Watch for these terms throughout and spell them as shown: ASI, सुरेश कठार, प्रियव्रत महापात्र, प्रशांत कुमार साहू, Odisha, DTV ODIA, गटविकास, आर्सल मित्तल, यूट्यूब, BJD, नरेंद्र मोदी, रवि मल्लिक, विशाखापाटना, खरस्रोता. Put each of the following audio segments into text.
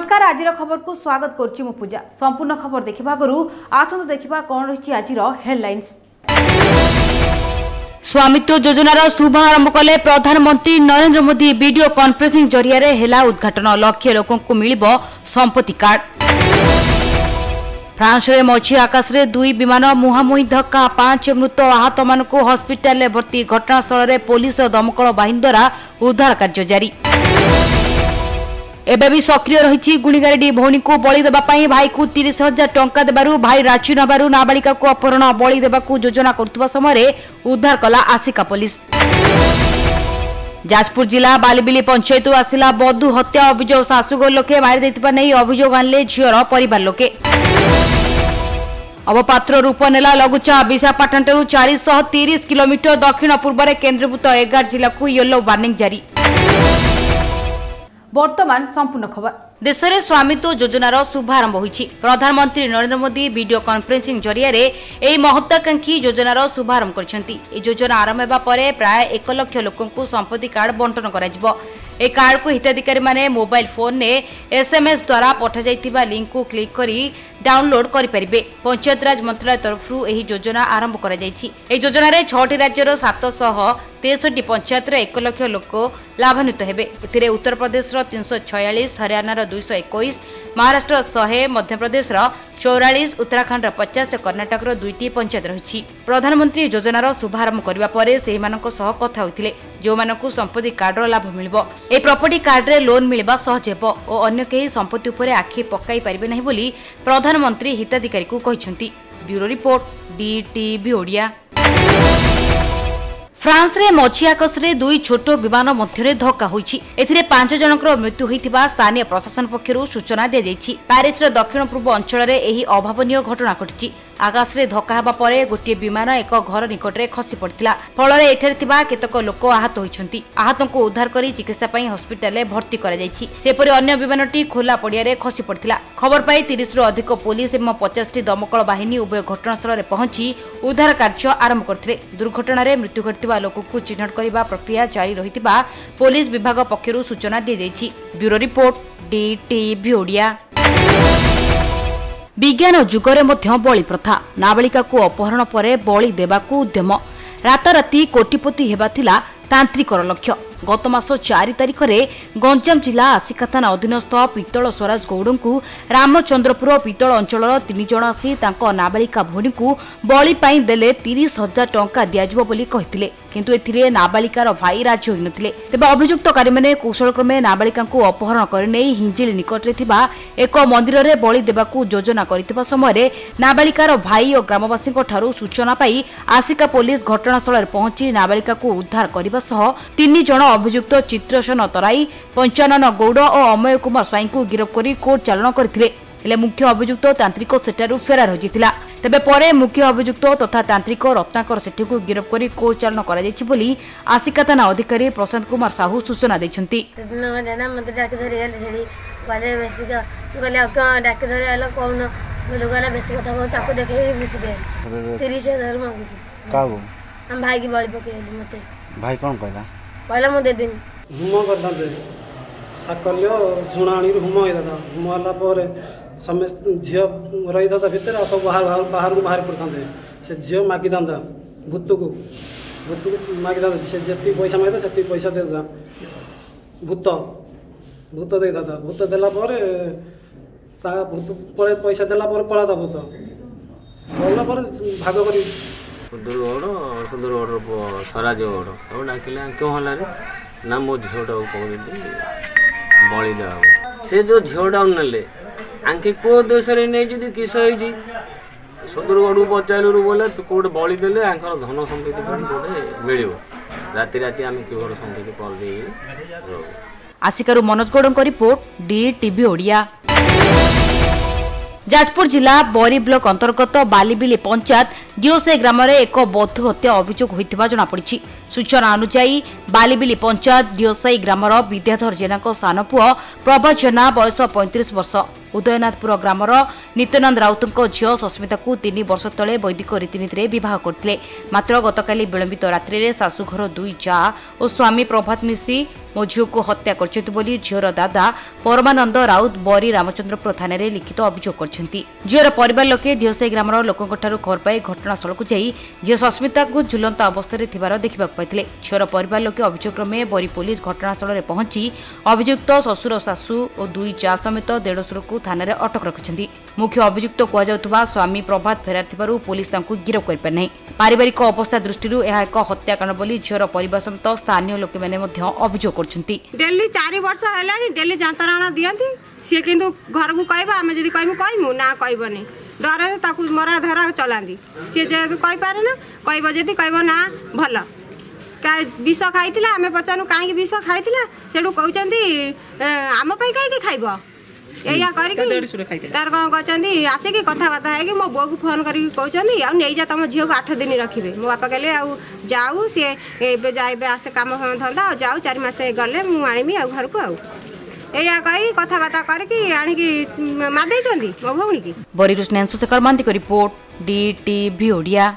नमस्कार आज खबर को स्वागत करुच्ची मु पूजा। संपूर्ण खबर देखा आगु आसतु देखा कौन रही आज हेडलाइंस। स्वामित्व योजनार शुभारंभ कले प्रधानमंत्री नरेंद्र मोदी। वीडियो कॉन्फ्रेंसिंग जरिया हेला उद्घाटन। लक्ष्य लोक मिलिब संपत्ति कार्ड। फ्रांस रे मछी आकाश रे दुई विमान मुहांमुही धक्का। 5 मृत आहत मान हस्पिटाल भर्ती। घटनास्थल पुलिस और दमकल बाहिनी द्वारा उद्धार कार्य जारी। एबे भी सक्रिय रही गुणीगारेडी। भौणी को बलि देवाई भाई को 30,000 टंका देवु भाई रांची नबारू नाबालिका को अपहरण बलि देवाक योजना करुवा समय उद्धार कला आसिका पुलिस। जाजपुर जिला बालीबिली पंचायत आसला बधू हत्या अभियोग। शाशुघर लोके मारी नहीं अभियोग आनले झीर परिवार लोके। अवपात्र रूप नेला लघुचाप। विशाखापाटनू 430 किलोमीटर दक्षिण पूर्व केन्द्रीभूत 11 जिला को येलो वार्निंग जारी। वर्तमान संपूर्ण खबर। देश में स्वामित्व योजनार शुभारंभ होईछि। प्रधानमंत्री नरेंद्र मोदी वीडियो कॉन्फ्रेंसिंग जरिया एही महत्वाकांक्षी योजनार शुभारंभ करछन्ति। ए योजना आरंभ हेबा परे प्राय 1 लाख लोकंकु संपत्ति कार्ड बंटन कराजिबो। ए कार्ड को हिताधिकारी माने मोबाइल फोन ने एसएमएस द्वारा पठा जाइतिबा लिंक को क्लिक करी डाउनलोड करि परिबे। पंचायत राज मंत्रालय तरफरु एही योजना आरंभ करा जाइछि। ए योजना रे 6 राज्यर 763 पंचायतर 1 लाख लोक लाभान्वित हेबे। एथिरे उत्तर प्रदेश 346, हरियाणार 221, महाराष्ट्र 100, मध्यप्रदेश 44, उत्तराखंड 50, कर्णाटक 2टी पंचायत रही। प्रधानमंत्री योजनार शुभारंभ करने पर से कथा होते जो संपत्ति कार्डर लाभ मिल। प्रॉपर्टी कार्ड रे लोन मिलवा सहज हो और अन्य कहीं संपत्ति उपर आखि पकाई पारिबे नहीं बोली प्रधानमंत्री हिताधिकारी को कहिसंती। Bureau report DTV Odia. France रे मछी आकाश रे दुई छोट विमान मध्य धक्का होईछि। एथिरे 5 जनकर मृत्यु होईतिबा स्थानीय प्रशासन पक्षरु सूचना दिया जाईछि। पारिस रे दक्षिण पूर्व अंचल रे एही अभावनीय घटना घटिछि। आकाश रे धक्का हेबा परे गोटे विमान एक घर निकट रे खसी पड़ितिला। फलरे एठरे थिबा केतक लोक आहत होईछन्ति। आहतंकु उद्धार करी चिकित्सा पई हॉस्पिटल रे भर्ती करा जाईछि। सेपरि अन्य विमानटी खोला पडिया रे खसी पड़ितिला। खबर पाई 30 रु अधिक पुलिस एवं 50टी दमकल बाहिनी उभय घटनास्थल रे पहुंची उद्धार कार्य आरंभ करथिले। दुर्घटना रे मृत्यु घटिबा लोक को चिन्हट करिबा प्रक्रिया जारी रहितिबा पुलिस विभाग पक्षरु सूचना दिया जाईछि। Bureau report DTV Odia. विज्ञान जुगरे मध्य बलि प्रथा। नाबालिका को अपहरण पर बलि देवाक उद्यम। राताराति कोटिपति हेबा थिला तांत्रिकर लक्ष्य। गत मास 4 तारिख रे गंजाम जिला आसिका थाना अधीनस्थ पीतल स्वराज गौड़ंकु रामचंद्रपुर पीतल अंचलर 3 जण आसी तांको नाबालिका भौणी को बलि पाई देले 30,000 टंका दियाजिबो बोली कहितिले। किंतु एथिरे नाबालिकार भाई राजी होई नथिले। तबे अभियुक्तकारी माने कौशलक्रमे नाबालिका को अपहरण करने हिंजिल निकट रे थिबा एक मंदिर रे बलि देबाकू योजना करितबा समय नाबालिकार भाई और ग्रामवासी ठारू सूचना पाई आसिका पुलिस घटनास्थल पहुंची नाबालिका को उद्धार करबा सह 3 जण अभियुक्त चित्रसेन तराई, पंचानन गौड़ और अमय कुमार स्वाई को गिरफ्त कर कोर्ट चालाण करथिले। मुख्य अभियुक्त तांत्रिक सेठारू फेरार होइतिला। तबे परे मुख्य अभियुक्त तथा तांत्रिक रत्नाकर सेठी को गिरफ्त कर कोर्ट चालाण करा जायछि बोली आसिका थाना अधिकारी प्रशांत कुमार साहू सूचना दैछन्ति। भाई कौन कहला पहला मु देबिन हुमो करदा दे साकल्यो झुणाणी हुमो दादा हुमो वाला पर समस्त झियो रही दादा भीतर आ सब बाहर बाहर को बाहर पड़ता दे से झियो मागी दादा भूत को मागी दादा से जति पैसा मांगदा सेति पैसा दे दादा भूत दे दादा भूत देला पर ता भूत पर पैसा देला पर पळा दा भूत बोलला पर भाग करी सुंदरगढ़ सराजगढ़ और डाकिला क्यों हला रे ना मो झीटा कौन बलि दे से जो झीटा ने आंके को देश नहीं किस होती सुंदरगढ़ को पचारू बोले कौटे बलि देने आंकर धन सम्पत्ति कौटे मिल राति राति आम कि सम्पत्ति कर आसिकार मनोज गौड़ का रिपोर्ट DTV ओडिया। जाजपुर जिला बोरी ब्लॉक अंतर्गत बालीबिली पंचायत डिओसे ग्राम में एक बधू हत्या अभियोग होता जमापड़ी। सूचना अनुसार बालीबिली पंचायत डिओसाई ग्रामर विद्याधर जेना सान पुओ प्रभा जेना बयस 35 वर्ष उदयनाथपुर ग्रामर नित्यानंद राउत झील सस्मिता को 3 वर्ष तले वैदिक रीतिनीति बहुत करते। मात्र गतकाली विलंबित रात्रि शाशुघर 2 जा और स्वामी प्रभात मिशी मो झील को हत्या करी झीर दादा परमानंद राउत बरी रामचंद्रपुर थाना लिखित अभियोग कर झीर पर लोके दिहसाई ग्राम लोकों खबर पाई घटनास्थल को जाई झी सस्मिता को झुलंता अवस्था थोड़ा देखा पाई झीर पर लोके अभियोग क्रमे बरी पुलिस घटनास्थल में पहुंची अभियुक्त शशुर शाशु और दुई चा समेत देढ़शुर को थाना में अटक रखिंट मुख्य अभियुक्त कहुवा स्वामी प्रभात फेरार थी पुलिस गिरफ्त करना पारिवारिक अवस्था दृष्टि यह एक हत्याकांड झीर पर समेत स्थानीय लोक अभियोग डेली 4 वर्ष डेली जंतरणा दिखती सी कि घर को कह आम जी कहूँ ना कहनी डर मरा धरा चलाती सी जेहतु कहीपे ना कहती कह ना भल क्या विष खाई आम पचारू कहीं विष खाई सेठू कहते आमपाई कहीं खाइब या तार कौन कहते आसिकी कथबार्ता है मो बो को फोन करा तुम झील को 8 दिन रखिए मो बापा कहले जाऊ सी जाए कम फम धंदा जाऊ 4 मास गले मुझे घर को या कही कथबार्ता करदे मो भौणी की बरीरू स्नेंशुशेखर महांती की रिपोर्ट DTV ओडिया।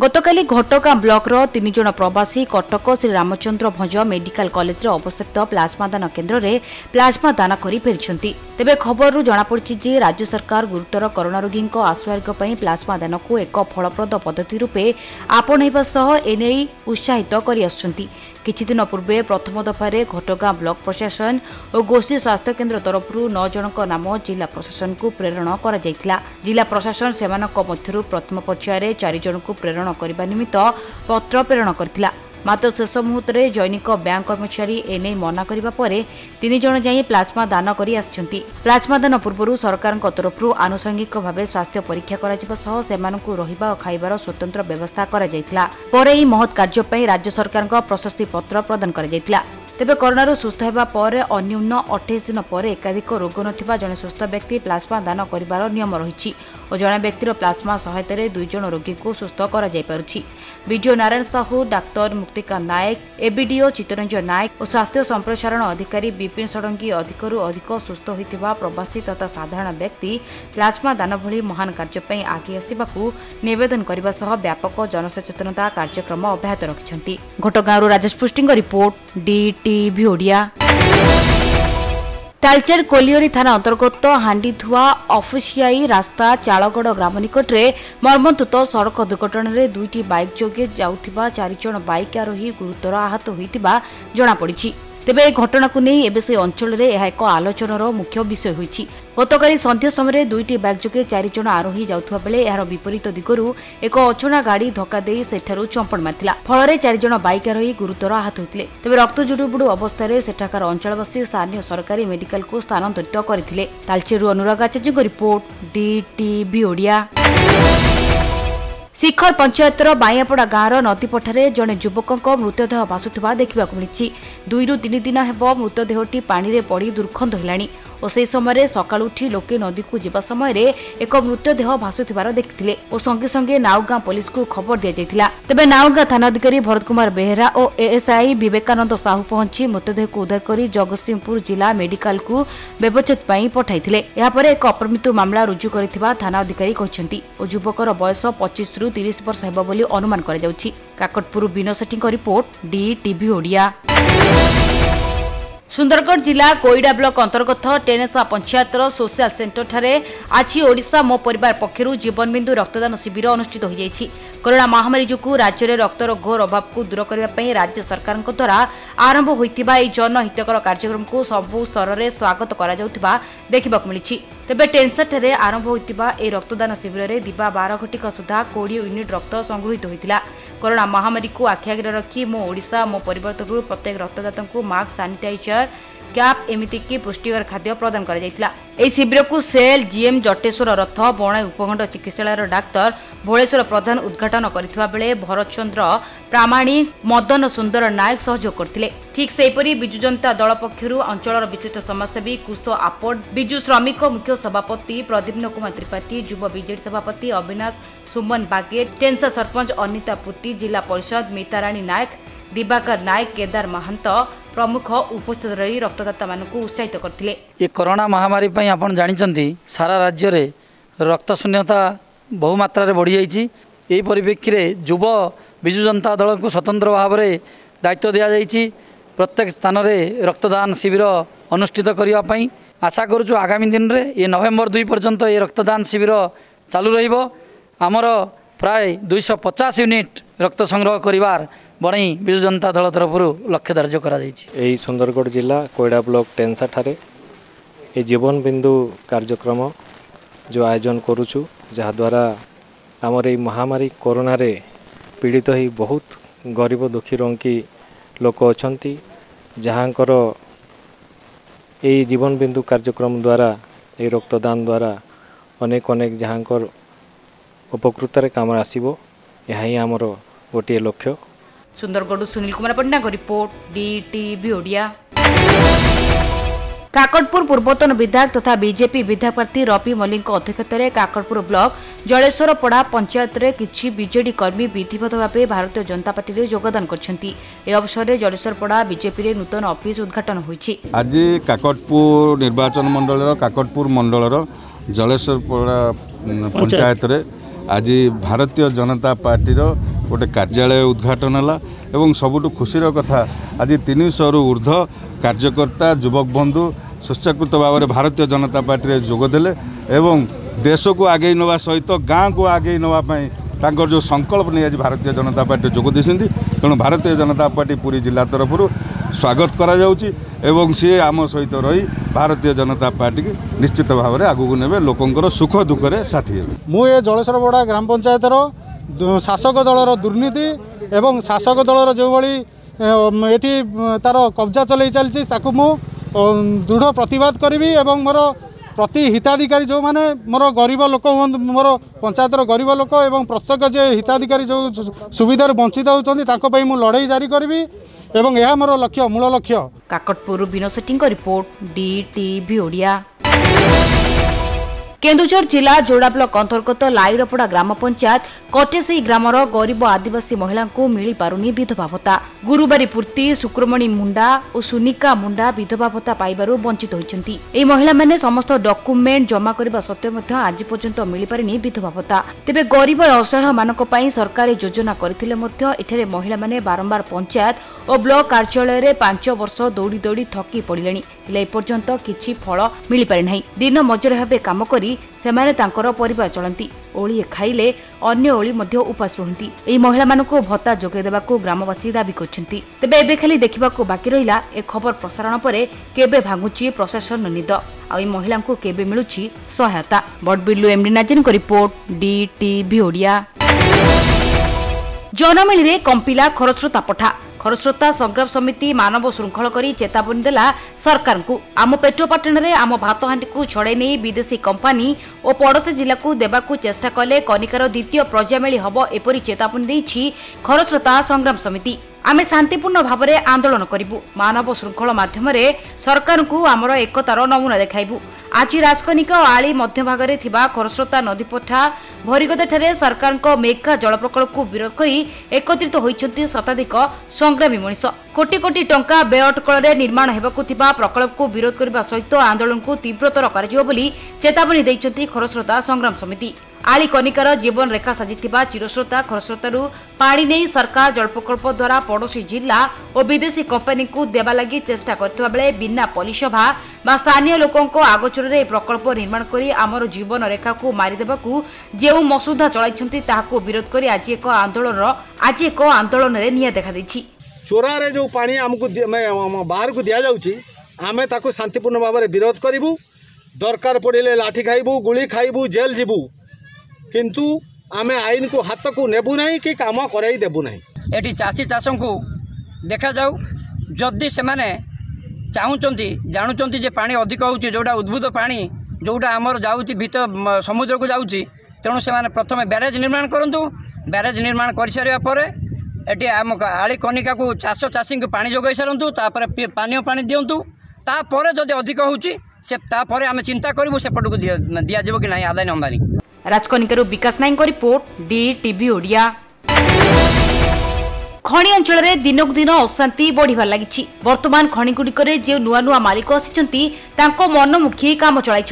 गतकाली घटगां ब्लॉकर 3 जण प्रवासी कटक श्री रामचंद्र भंज मेडिकल कॉलेज अवस्थित प्लाज्मा दान केन्द्र में प्लाज्मा दान कर फेरी तेबे खबर जनापड़ी जे राज्य सरकार गुरुतर कोरोना रोगी आश्वारोग्य प्लाज्मा दान को एक फलप्रद पद्धति रूपे आपणवा एने उत्साहित कर पूर्वे प्रथम दफार घटगां ब्लॉक प्रशासन और गोष्ठी स्वास्थ्य केन्द्र तरफ 9 जण नाम जिला प्रशासन को प्रेरण कर जिला प्रशासन से प्रथम पर्यायर 4 जण को प्रेरण करने निमित्त पत्र प्रेरण करथिला मात्र शेष मुहूर्त में जैनिक बैंक कर्मचारी एने मना करने पर 3 जण जाई प्लाज्मा दान करी आछंती। प्लाज्मा दान पूर्व सरकार तरफ आनुषंगिक भाव स्वास्थ्य परीक्षा कर रहा और खाइबार स्वतंत्र व्यवस्था कर महत् कार्य राज्य सरकार प्रशस्ति पत्र प्रदान कर तेबे कोरोना सुस्थ होगा पर अन्यून 28 दिन पर एकाधिक रोग ना जड़े सुस्थ व्यक्ति प्लाज्मा दान करार नियम रही और जड़े व्यक्तिर प्लाज्मा सहायतार 2 जण रोगी को सुस्थ कर BDO Narayan Sahu doctor Muktikant Nayak ABDO Chittaranjan Nayak और स्वास्थ्य संप्रसारण अधिकारी विपिन षडंगी अधिकरू अधिक सुस्थ होता प्रवासी तथा साधारण व्यक्ति प्लाज्मा दान भली महान कार्य आगे आसवाकू नवेदन करने व्यापक जनसचेतनता कार्यक्रम अब्याहत रखिंट। Ghatgaon Rajesh Prusty report DTV Odia. Talcher colliery थाना अंतर्गत हांडीधुआ अफुसियाई रास्ता चालगड़ ग्राम निकटरे मर्मन्तुत सड़क दुर्घटना 2टी बाइक जोगे जाउथिबा 4 जण बाइक आरोही गुरुतर आहत होइतिबा जना पड़िछि। तेबे घटना को नहीं एबे से अंचल में यह एक आलोचनार मुख्य विषय होइछि। गतकाली सन्ध्या समय 2टी बाइक जोगे 4 जण आरोही जाउथुवा बेले यार विपरीत दिगरु एक अचना गाड़ी धक्का देई सेठारु चंपण मारथिला फलरे 4 जण बाइक आरोही गुरुतर आहत होइतिले। तेबे रक्त जुडुबुडु अवस्था रे सेठाकार अंचलवासी स्थानीय सरकारी मेडिकल को स्थानांतरित करथिले। तालचेरु अनुराग आचार्य रिपोर्ट DTV ओडिया। शिखर पंचायतर बाईयापड़ा गाँवर नदी पठारे जड़े युवक मृतदेह भासुवा देखा मिली 2 ରୁ 3 दिन होब मृतदेहटी पाने पड़ दुर्गंध है और से समय सका उठी लोके नदी को जावा समय एक मृतदेह भासुवर देखते और संगे संगे नाउगा पुलिस को खबर दी जाता। तेबे नाउगा थानाधिकारी भरत कुमार बेहरा और ASI विवेकानंद साहू पहुंची मृतदेह को उद्धार कर जगतसिंहपुर जिला मेडिकल को व्यवच्छेद पठाइले। यापर एक अपरमित मामला रुजु कर थानाधिकारी कहते और युवकर बयस 25 ରୁ 30 वर्ष होनुमान कर। Kakatpur Bino Sethi report DTV Odia. सुंदरगढ़ जिला कोईडा ब्लॉक अंतर्गत टेनेसा पंचायतर सोशल सेंटर ठारे आज ओडिशा मो परिवार पक्षर जीवन बिंदु रक्तदान शिविर अनुष्ठित हो। कोरोना महामारी जो राज्य में रक्तर घोर अभाव को दूर करने राज्य सरकार द्वारा आरंभ होता जनहितकर कार्यक्रम को सबु स्तर में स्वागत कर देखा मिली। तेबे टेनसा ठारे आरंभ होता रक्तदान शिविर में दिवा 12 घटिका सुधा 20 यूनिट रक्त संगृहित होता। कोरोना महामारी को आखि आगे रखी मो ओडिशा मो परिवार तरफ प्रत्येक रक्तदाता को मास्क सानिटाइजर कैप एमतीक पुष्टिकर खाद्य प्रदान कर शिविर को सेल GM जटेश्वर रथ बणाई उपखंड चिकित्सालय डाक्तर भोलेश्वर प्रधान उद्घाटन करथिबा बेले भरत चंद्र प्रामाणिक मदन सुंदर नायक सहयोग करथिले। ठीक सेपरी बिजु जनता दल पक्षर अंचल विशिष्ट समाजसेवी कुश आपड़ बिजु श्रमिक मुख्य सभापति प्रदीप्न कुमार त्रिपाठी युव BJD सभापति अविनाश सुमन बागे टेनसा सरपंच अनिता पुति जिला परिषद मीताराणी नायक दिवाकर नायक केदार महंत प्रमुख उपस्थित रही रक्तदाता मानकु उत्साहित करथिले। ये कोरोना महामारी पई आपण जानिचंती सारा राज्य रे रक्त शून्यता बहु मात्रा रे बढ़ी जाइछि। एई परिप्रेक्षी रे युवा बिजु जनता दल को स्वतंत्र भाव रे दायित्व दि प्रत्येक स्थान में रक्तदान शिविर अनुष्ठित करने आशा करूँ। आगामी दिन में ये नवेम्बर 2 पर्यंत ये रक्तदान शिविर चालू रहिबो। आमर प्राय 250 यूनिट रक्त संग्रह करिवार बणई विजु जनता दल तरफ लक्ष्य धार्य करा जायछि। एही सुंदरगढ़ जिला कोयडा ब्लॉक टेनसा ठारे ए जीवन बिंदु कार्यक्रम जो आयोजन करूछु, जहा द्वारा आमर ए महामारी कोरोना रे पीड़ित ही बहुत गरीब दुखी रंकी लोक अछंती, जहांकर एही जीवन बिंदु कार्यक्रम द्वारा ए रक्तदान द्वारा अनेक अनेक जहांकर उपकृतर काम आसीबो। यही आमर गोटे लक्ष्य। सुंदरगढ़ सुनील कुमार पटना को रिपोर्ट DTV ओडिया। काकटपुर पूर्वतन विधायक तथा बीजेपी विधायक प्रार्थी रवि मल्लिक अध्यक्षतार काकटपुर ब्लॉक जलेश्वरपड़ा पंचायत में किसी बीजेडी कर्मी विधिवत भाव भारतीय जनता पार्टी में योगदान करते। अवसर में जलेश्वरपड़ा बीजेपी नूतन ऑफिस उद्घाटन होइछि। आज काकटपुर निर्वाचन मंडल काकटपुर मंडल जलेश्वरपड़ा पंचायत में आज भारतीय जनता पार्टी गोटे कार्यालय उद्घाटन है। एवं सबुठ खुशीर कथा आज 300 ऊर्ध कार्यकर्ता युवक बंधु स्वेच्छाकृत भाव में भारतीय जनता पार्टी में जोगदेले एवं देश को आगे नवा सहित गाँव को आगे नापी तांकर जो संकल्प नहीं आज भारतीय जनता पार्टी जोग देती। तेणु भारतीय जनता पार्टी पूरी जिला तरफ स्वागत करा जाउची एवं सी आम सहित रही भारतीय जनता पार्टी की निश्चित भाव में आगू ने लोकंर सुख दुख में साथी हे। मुझे जलेश्वरपड़ा ग्राम पंचायतर शासक दलर दुर्नीति एवं शासक दलर जो भाई एटी तार कब्जा चल चली दृढ़ प्रतिवाद करी एवं मोर प्रति हिताधिकारी जो मैंने मोर गरीब लोक हूँ मोर पंचायतर गरीब लोक एवं प्रत्येक जे हिताधिकारी जो सुविधार वंचित होती मु लड़ाई जारी करी एवं यह मोर लक्ष्य मूल लक्ष्य। काकटपुर बिनो सेटिंग को रिपोर्ट DTV ओडिया। केन्दुझर जिला जोड़ा ब्लक अंतर्गत लाइरपड़ा ग्राम पंचायत कटेसई ग्रामर गरीब आदिवासी महिला को मिली पारुनी विधवा भत्ता। गुरुवारी पूर्ति शुक्रमणि मुंडा और सुनिका मुंडा विधवा भत्ता पाइबारु वंचित होइछंती। एही महिला माने समस्त डॉक्यूमेंट जमा करबा सत्वे मध्ये आज पर्यंत मिली पारिनी विधवा भत्ता। तेबे गरीब और असहाय मानक पई सरकारी योजना करथिले मध्ये एठारे महिला माने बारंबार पंचायत और ब्लॉक कार्यालय रे 5 वर्ष दौड़ी दौड़ी थकी पड़िलेनी, हेले ए पर्यंत किछि फल मिली पारि नाही। दिन मजूर भाबे काम करी सेमाने तांकर परिवार चलती, ओली खाइले अन्य ओली मध्य उपास रहती। एही महिला मानकु भत्ता जोगे देबाकु ग्रामवासी दाबी करछंती। तबे एबे खाली देखिबाकु बाकी रहिला ए खबर प्रसारण परे केबे भांगुची प्रशासन निद आ एही महिलांकु केबे मिलुची सहायता। बडबिल्लू एमडी नाजिन को रिपोर्ट DTV ओडिया। जनमेलरे कंपिला खरस्रोता पठा। खरस्रोता संग्राम समिति मानव श्रृंखल कर चेतावनी देला सरकार को आम पेट्रोपाटन में आम भात हाँटी को छड़े नहीं विदेशी कंपानी और पड़ोसी जिला को देवा चेष्टा कले कनिकार द्वितीय प्रजामेली हम एपरी चेतावनी देछि खरस्रोता संग्राम समिति। आम शांतिपूर्ण भाव में आंदोलन करूँ, मानव श्रृंखल मध्यम सरकार को आमर एकतार नमूना देखाइबू। आज राजकनिक और आली मध्य भागरे थिबा खरस्रोता नदीपठा भरीगदाठारे सरकार मेघा जल प्रकल्प को विरोध करी एकत्रित होइछंती शताधिक संग्रामी मनीष। कोटी कोटी टंका व्यय अटकल निर्माण होबाकु थिबा प्रकल्प को विरोध करने सहित आंदोलन को तीव्रतर कराजियो बोली चेतावनी देइछंती खरस्रोता संग्राम समिति। आली कनिकार जीवन रेखा साजिथिबा चिरस्रोता खरस्रोतारू पाणी नहीं सरकार जल प्रकल्प द्वारा पड़ोशी जिला और विदेशी कंपानी को देवा लगी चेष्टा करथिबा बेले बिना पलिसभा बा स्थानीय लोकंको आगोचर रे प्रकल्प निर्माण करी आमर जीवन रेखा को मारिदेबाकू जेउ मसुदा चलाइछंती ताहाकू विरोध करी आज एक आंदोलन रे निया देखा दैछि। चोरा रे जो पाणी हमकू बाहर को दिया जाउछि आमे ताकू शांतिपूर्ण भाव में विरोध करिवु, दरकार पड़िले लाठी खाइबू, गुली खाइबू, जेल जिवू, किंतु आमे आईन को हाथ को नेबू नहीं कि काम कराई देबू नहीं। एटी चाषी चाष को देखा जाऊ जदि से चाहती जानते जे पानी अधिक होउची जोड़ा उद्भूत पानी जोड़ा आमर जाउची भीतर समुद्र को जाउची, तेणु से प्रथम बैरेज निर्माण करंतु। बैरेज निर्माण कर सारे परे एटी आम आली कनिका को चाष चाषी को पानी जोगाई सारंतु, तापर पानी पानी दियंतु, तापर जदि अधिक होउची से तापर आमे चिंता करिवु सेपट को दिया जेबो कि नाही आदाय नंबानी। राजकनिकारु विकास नायक रिपोर्ट DTV ओडिया। खणी अंचल में दिनक दिन अशांति बढ़िया लगी। बर्तमान खणीगुड़िक जो नुआ नुआ मालिक आसी मनमुखी काम चलाई।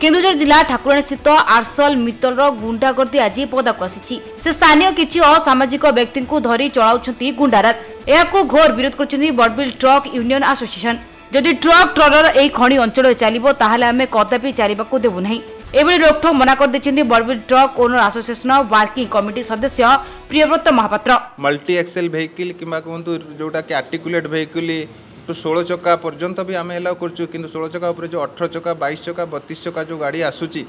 केन्दुझर जिला ठाकुराणी स्थित आर्सल मित्तल गुंडागर्दी आज पदाक आसी। से स्थानीय किसी असामाजिक व्यक्ति को धरी चलाउछंती गुंडाराज। यह घोर विरोध कर बड़बिल ट्रक यूनियन एसोसिएशन। जदि ट्रक ट्रलर यह खणी अंचल चलो ताहले आमे कदापि चलने देवु नहीं। एभली रोकठोक मना कर देछिनि Barbil truck owner association working committee सदस्य प्रियव्रत महापात्र। Multi axle vehicle किमा कहंतु जोटा कि आर्टिकुलेट व्हीकल तो 16 चका पर्यंत भी आम एलाउ करूँ, कि 16 चका उपर जो 18 चका 22 चका 32 चका जो गाड़ी आसूची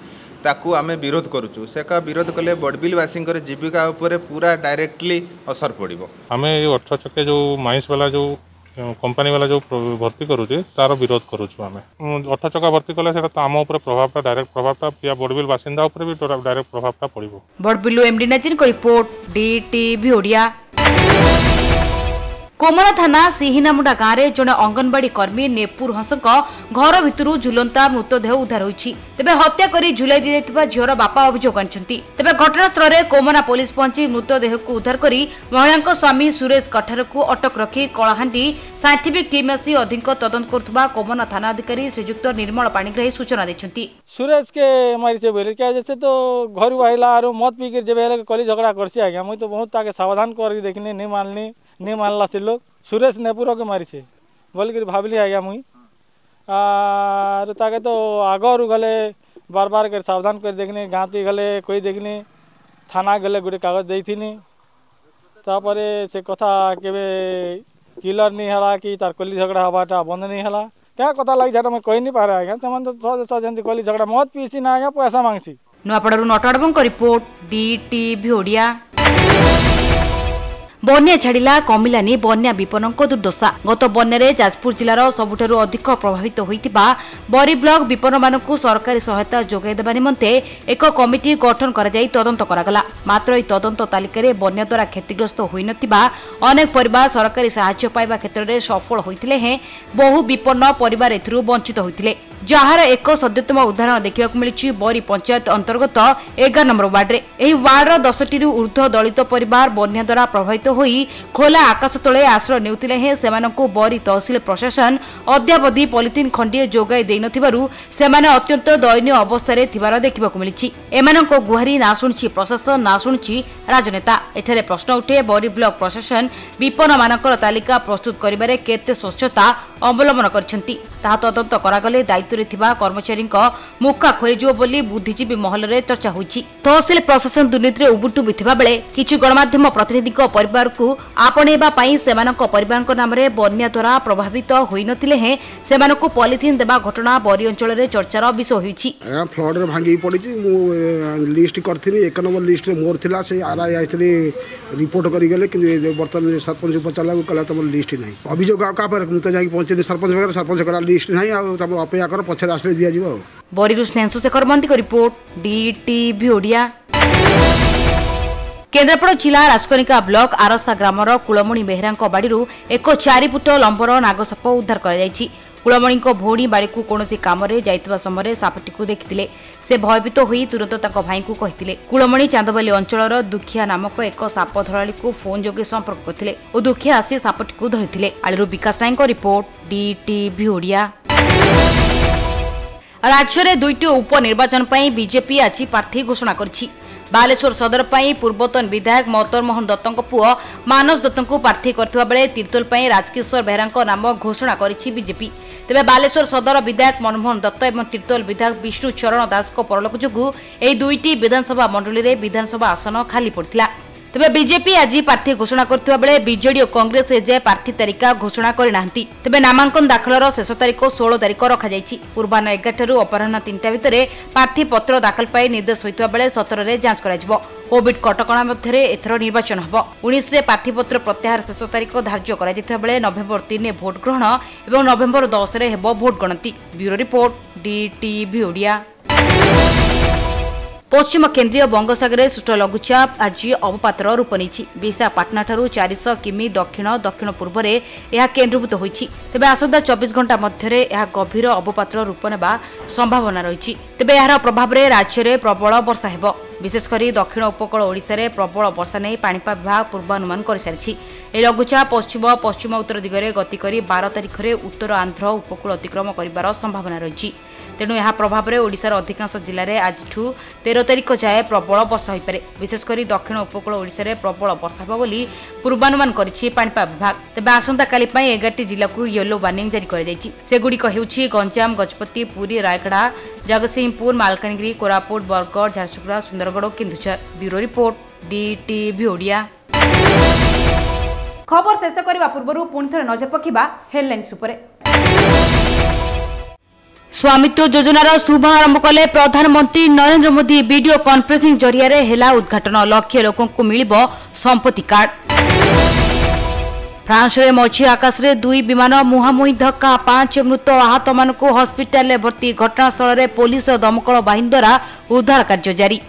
ताकू आम विरोध करूँ। से विरोध कले बड़बिलवासी जीविका उपर पूरा डायरेक्टली असर पड़ो। आम 18 चके जो माइंस वाला जो कंपनी वाला जो भर्ती करुचे तार विरोध करुचु। आम 18 चका भर्ती कले से आम उपर प्रभाव डायरेक्ट प्रभाव या बड़बिल बासिंदा उपर भी डायरेक्ट प्रभाव पड़ो। बड़बिलु एमडी नजीर को रिपोर्ट डीटीवी ओडिया। कोमला थाना सिहिनामुंडा गांव में जड़े अंगनवाड़ी कर्मी नेपुर हंसक घर भितर झुलंता मृतदेह उद्धार होती। तेज हत्या कर झुलाई दी झीर बापा अभियोग आनी। तेज घटनास्थल में कोमला पुलिस पहुंच मृतदेह को उद्धार कर महिला स्वामी सुरेश कठार को अटक रखी कलाहांडी साइंटिफिक टीम आसी अधिक तदंत करुवा कोमला थाना अधिकारी श्रीजुक्त निर्मल पाणिग्राही सूचना देते। सुरेश के मारे बोले क्या जैसे तो घर आईला मत पी कर कली झगड़ा करसी। आज्ञा मुझे तो बहुत सावधान कर देखनी नहीं माननी नहीं मानला से लोग सुरेश नेपुर के मारी से बोलिक भाविली आज्ञा मुई ताके तो आगर गले बार बार कर सावधान कर देखनी गाँति गले कोई देखनी थाना गले गोटे कागज देथिनी तापरे से कथा केबे किलर नहीं हला कि तार कली झगड़ा हवाटा बंद नहीं हला क्या कथा लगी झाटा मैं कही नहीं पारे। आज्ञा से तो सज जमी कली झगड़ा मत पीसी ना आज्ञा पैसा मांगसी। नुआपड़ू नटड़बंग रिपोर्ट डीटीवी ओडिया। बन्या छाड़ा कमिलानी बन्या विपन्न दुर्दशा। गत बन्या जाजपुर जिलार सबुठ अधिक प्रभावित होता बरी ब्लॉक विपन्न मान सरकारी सहायता जोगाईदेवा निमंते एक कमिटी गठन कर तदंत कराला। मात्र यह तदंत तालिकार बन्या द्वारा क्षतिग्रस्त हो अनेक परिवार सरकारी साहाय्य पाइबा क्षेत्र में सफल होते हैं। बहु विपन्न परिवार वंचित होते जार एक सद्यतम उदाहरण देखा मिली बरी पंचायत अंतर्गत 11 नंबर वार्ड। वार्डर 10टी ऊर्ध्व दलित परिवार बन्या द्वारा प्रभावित होई खोला आकाश तले आश्रय नेउतिले हैं। सेमानंकु बरी तहसील प्रशासन अद्यावधि पॉलिथिन खंडीय जोगाई देनथिबारु सेमाने अत्यंत दयनीय अवस्थारे थिबार देखिबाकु मिलिछि। एमानंकु गुहारी ना सुनछि प्रशासन ना सुनछि राजनेता। एठारे प्रश्न उठे बरी ब्लॉक प्रशासन विपन्न मानकर तालिका प्रस्तुत करिबारे केते स्वच्छता अवलंबन करछन्ति। ताहा तदंत करागले दायित्वरे थिबा कर्मचारीक मुखा खोलिजियो बोली बुद्धिजीवी महलरे चर्चा होइछि। तहसील प्रशासन दुर्नीतिरे उबुटुबि थिबा बेले किछि गणमाध्यम प्रतिनिधिक परिवार को आपणेबा पाई सेमानक परिवारक नाम रे बन्या द्वारा प्रभावित होई नथिले हैं। सेमानक पॉलिथिन देबा घटना बरी अंचल रे चर्चार विषय होईछि। फ्लड रे भांगी पडिछि मु लिस्ट करथिनि 1 नंबर लिस्ट रे मोर थिला से आरआई आइथिले रिपोर्ट करी गले कि वर्तमान सरपंच उपचाला कला तमर लिस्ट नै अभियोग का पर मु त जाई पहुँचले सरपंच वगैरह सरपंच करा लिस्ट नै आ तमर अपेक्षा कर पछरे आसले दिया जीवो। बरी रु स्नेंसु शेखर मंती को रिपोर्ट डीटीवी ओडिया। केन्द्रापड़ा जिला राजकनिका ब्लॉक आरसा ग्रामर कुलमणि बेहरा बाड़ी एक 4 फुट लंबर नागसाप उद्धार कर। कुलमणि भौणी बाड़ी को कौन कम समय सापटी को देखते से भयभीत हो तुरंत भाई को कहते। कुलमणि चांदबाली अंचल दुखिया नामक एक साप धराली को फोन जोगे संपर्क करते और दुखिया आसी सापटी को धरी। आलू विकास नायक रिपोर्ट डीटीवी ओडिया। राज्य में 2टी उपनिर्वाचन बीजेपी आज प्रार्थी घोषणा कर। बालेश्वर सदर पर पूर्वतन विधायक मतरमोहन दत्तों पुओ मानस दत्तों को प्रार्थी करथिबा बेले तीर्तोल पर राजकिशोर बेहरा नाम घोषणा करिछि बीजेपी। तेबे बालेश्वर सदर विधायक मनमोहन दत्त और तीर्तोल विधायक विष्णु चरण दास को परलोक जोगु एही दुईटी विधानसभा मंडली रे विधानसभा आसन खाली पड़िथिला। तेबे बीजेपी आज प्रार्थी घोषणा करथिबा बेले बीजेडी और कांग्रेस एजाय प्रार्थी तालिका घोषणा करिनाहंती। तेबे नामांकन दाखलर शेष तारीख 16 तारीख रखाଯାଇଛି। पूर्वाह्न 11 अपराह्न 3टा भितर प्रार्थी पत्र दाखल पाई निर्देश होइतबा बेले 17 रे जांच कराइबो। कोविड कटकणा मध्यरे एथर निर्वाचन हबो। 19 रे प्रार्थीपत्र प्रत्याहार शेष तारीख धार्य कराइथिबा बेले नवेम्बर 3 रे भोट ग्रहण एवं नवेम्बर 10 रे हेबो भोट गणति। Bureau report DTV Odia. पश्चिम केन्द्रीय बंगोसगर सुष्ट लघुचाप आज अवपातर रूप नहीं विशाखापाटना 400 किमी दक्षिण दक्षिण पूर्व में यह केन्द्रीभूत होती तेज आसंता 24 घंटा मध्य गभीर अवपातर रूप ने संभावना रही तेज यार प्रभाव में राज्य में प्रबल वर्षा हो विशेषकर दक्षिण उपकूल ओडिशा रे प्रबल वर्षा नहीं पाणीपाग विभाग पूर्वानुमान कर सारी लघुचाप पश्चिम पश्चिम उत्तर दिगरे गति कर 12 तारीख में उत्तर आंध्र उपकूल अतिक्रम कर संभावना रही तेणु यह प्रभाव में ओडिशार अधिकांश जिले में आज 13 तारीख जाए प्रबल वर्षा होपे विशेषकर दक्षिण उपकूल ओडिशा रे प्रबल वर्षा हो पूर्वानुमान करछि पाणीपाग विभाग तेज आसंता काली 11 जिला को येलो वार्निंग जारी करेगुड़िक गंजाम गजपति पुरी रायगढ़ जगतसिंहपुर मालकानगिरी कोरापुट बरगढ़ झारसुगुड़ा सुंदरगढ़ और Keonjhar. Bureau report DTV Odia. खबर शेष करबा पूर्व पुणी थे नजर पकड़ा हेडलाइंस उपरे। स्वामित्व योजनार शुभारंभ कले प्रधानमंत्री नरेंद्र मोदी वीडियो कॉन्फ्रेंसिंग जरिया रे हेला उद्घाटन लक्ष लोकंकु मिलिबो संपत्ति कार्ड। फ्रांस में मछी आकाश में दुई विमान मुहांमुही धक्का 5 मृत आहत मानक हस्पिटाल में भर्ती घटनास्थल में पुलिस और दमकल बाहिनी द्वारा उद्धार कार्य जारी।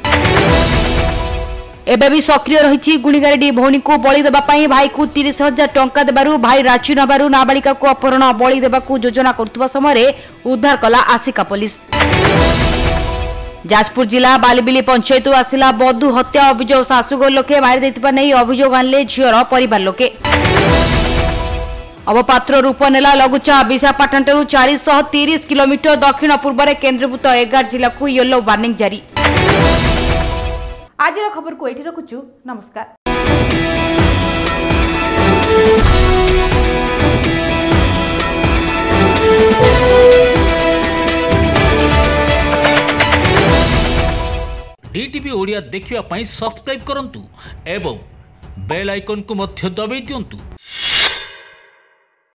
एबी सक्रिय रही गुणिगारेडी भौणी को बलि देवाई भाई को 30,000 टंका देवु भाई रांची नबारू नाबालिका को अपहरण बलि देवाकू योजना करुवा समय उद्धार कला आशिका पुलिस। जाजपुर जिला बालीबिली पंचायत आसला बधू हत्या अभियोग शाशुघर लोके मारी नहीं अभियोग आनले झीर पर लोके। अवपात्र रूप नेला लघुचाप विशाखापाटना 430 किलोमीटर दक्षिण पूर्व में केन्द्रीभूत 11 जिला को येलो वार्निंग जारी। आज खबर को एठी रखुछु नमस्कार। डीटीवी ओडिया देखिबा पई सब्सक्राइब करंतु एवं बेल आइकन को मध्य दबाइ दियंतु।